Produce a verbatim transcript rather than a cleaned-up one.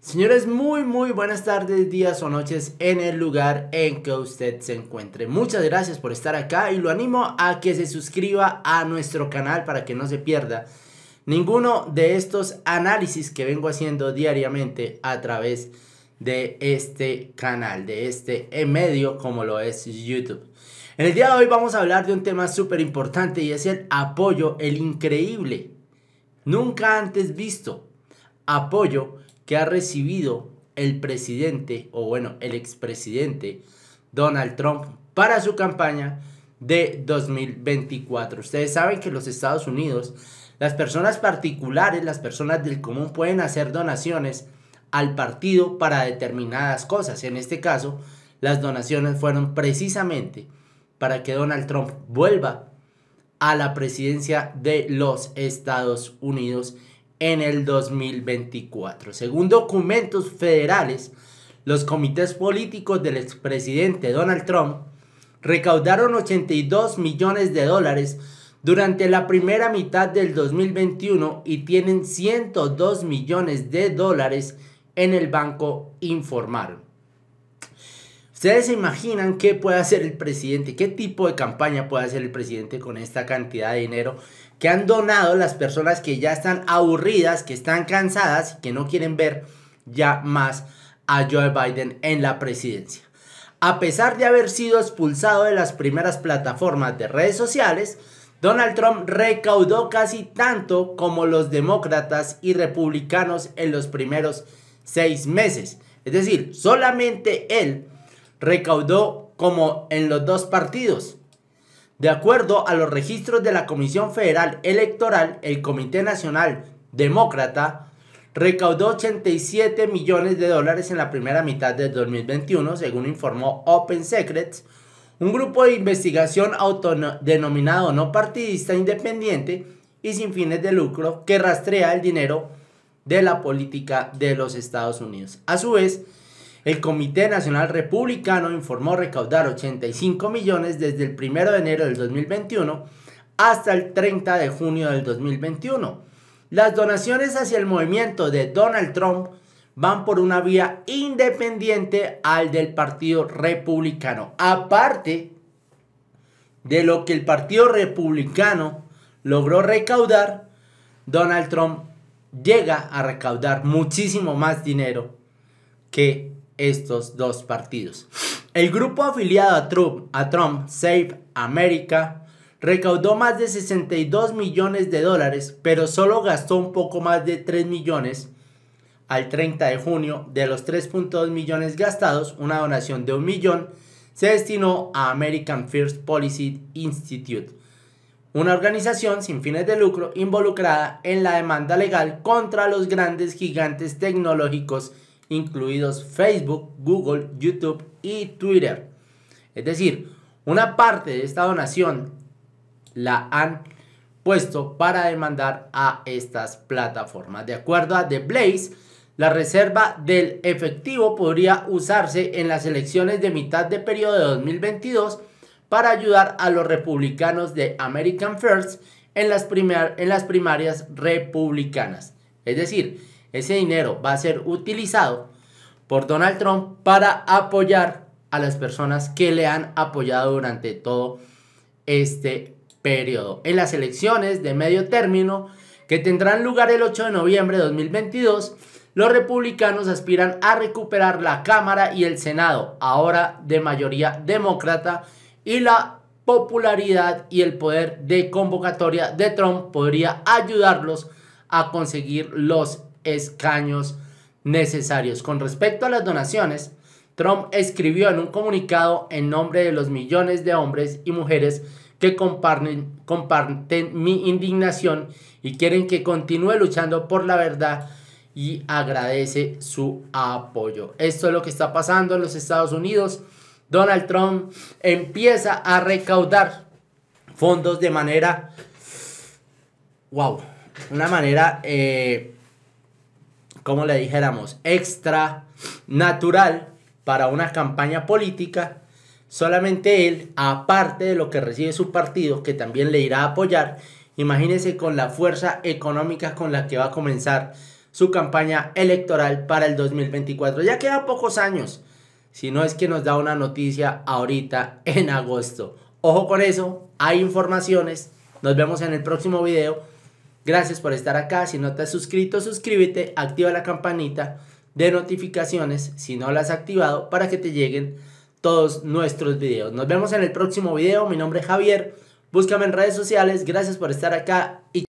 Señores, muy muy buenas tardes, días o noches en el lugar en que usted se encuentre. Muchas gracias por estar acá y lo animo a que se suscriba a nuestro canal para que no se pierda ninguno de estos análisis que vengo haciendo diariamente a través de este canal, de este medio como lo es YouTube. En el día de hoy vamos a hablar de un tema súper importante y es el apoyo, el increíble, nunca antes visto apoyo que ha recibido el presidente, o bueno, el expresidente Donald Trump para su campaña de dos mil veinticuatro. Ustedes saben que en los Estados Unidos las personas particulares, las personas del común pueden hacer donaciones al partido para determinadas cosas. En este caso, las donaciones fueron precisamente para que Donald Trump vuelva a la presidencia de los Estados Unidos en el dos mil veinticuatro. Según documentos federales, los comités políticos del expresidente Donald Trump recaudaron ochenta y dos millones de dólares durante la primera mitad del dos mil veintiuno y tienen ciento dos millones de dólares en el banco informal. ¿Ustedes se imaginan qué puede hacer el presidente? ¿Qué tipo de campaña puede hacer el presidente con esta cantidad de dinero que han donado las personas que ya están aburridas, que están cansadas y que no quieren ver ya más a Joe Biden en la presidencia? A pesar de haber sido expulsado de las primeras plataformas de redes sociales, Donald Trump recaudó casi tanto como los demócratas y republicanos en los primeros seis meses. Es decir, solamente él recaudó como en los dos partidos. De acuerdo a los registros de la Comisión Federal Electoral, el Comité Nacional Demócrata recaudó ochenta y siete millones de dólares en la primera mitad del dos mil veintiuno, según informó Open Secrets, un grupo de investigación autodenominado no partidista, independiente y sin fines de lucro que rastrea el dinero de la política de los Estados Unidos. A su vez, el Comité Nacional Republicano informó recaudar ochenta y cinco millones desde el primero de enero del dos mil veintiuno hasta el treinta de junio del dos mil veintiuno. Las donaciones hacia el movimiento de Donald Trump van por una vía independiente al del Partido Republicano. Aparte de lo que el Partido Republicano logró recaudar, Donald Trump llega a recaudar muchísimo más dinero que estos dos partidos. El grupo afiliado a Trump, a Trump, Save America, recaudó más de sesenta y dos millones de dólares, pero solo gastó un poco más de tres millones al treinta de junio. De los tres punto dos millones gastados, una donación de un millón se destinó a American First Policy Institute, una organización sin fines de lucro involucrada en la demanda legal contra los grandes gigantes tecnológicos incluidos Facebook, Google, YouTube y Twitter. Es decir, una parte de esta donación la han puesto para demandar a estas plataformas. De acuerdo a The Blaze, la reserva del efectivo podría usarse en las elecciones de mitad de periodo de dos mil veintidós para ayudar a los republicanos de American First en las, primar- en las primarias republicanas. Es decir, ese dinero va a ser utilizado por Donald Trump para apoyar a las personas que le han apoyado durante todo este periodo. En las elecciones de medio término que tendrán lugar el ocho de noviembre de dos mil veintidós, los republicanos aspiran a recuperar la Cámara y el Senado, ahora de mayoría demócrata, y la popularidad y el poder de convocatoria de Trump podría ayudarlos a conseguir los electores escaños necesarios. Con respecto a las donaciones, Trump escribió en un comunicado en nombre de los millones de hombres y mujeres que comparten, comparten mi indignación y quieren que continúe luchando por la verdad, y agradece su apoyo. Esto es lo que está pasando en los Estados Unidos. Donald Trump empieza a recaudar fondos de manera wow, una manera eh, como le dijéramos, extra natural para una campaña política. Solamente él, aparte de lo que recibe su partido, que también le irá a apoyar, imagínense con la fuerza económica con la que va a comenzar su campaña electoral para el dos mil veinticuatro. Ya queda pocos años, si no es que nos da una noticia ahorita en agosto. Ojo con eso, hay informaciones. Nos vemos en el próximo video. Gracias por estar acá. Si no te has suscrito, suscríbete, activa la campanita de notificaciones si no la has activado para que te lleguen todos nuestros videos. Nos vemos en el próximo video. Mi nombre es Javier. Búscame en redes sociales. Gracias por estar acá y